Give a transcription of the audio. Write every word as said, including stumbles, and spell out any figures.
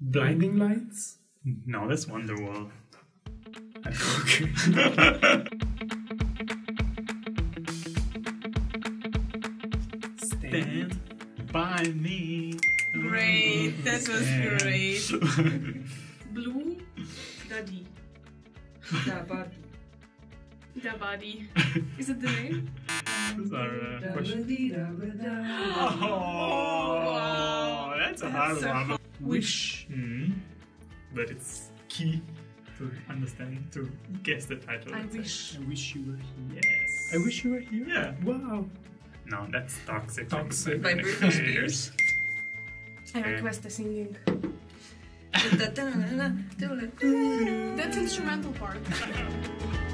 Blinding Lights? No, that's Wonderwall. Stand by me. Great, that was great. Blue Daddy. Dabadi. Dabadi. Is it the name? Those are uh, questions. Oh, wow. That's a hard so one. Wish. Mm-hmm. But it's key to understand, to guess the title. I wish. I wish you were here. Yes. I wish you were here? Yeah. Wow. No, that's Toxic. Toxic. By Britney Spears. I request a singing. That's instrumental part.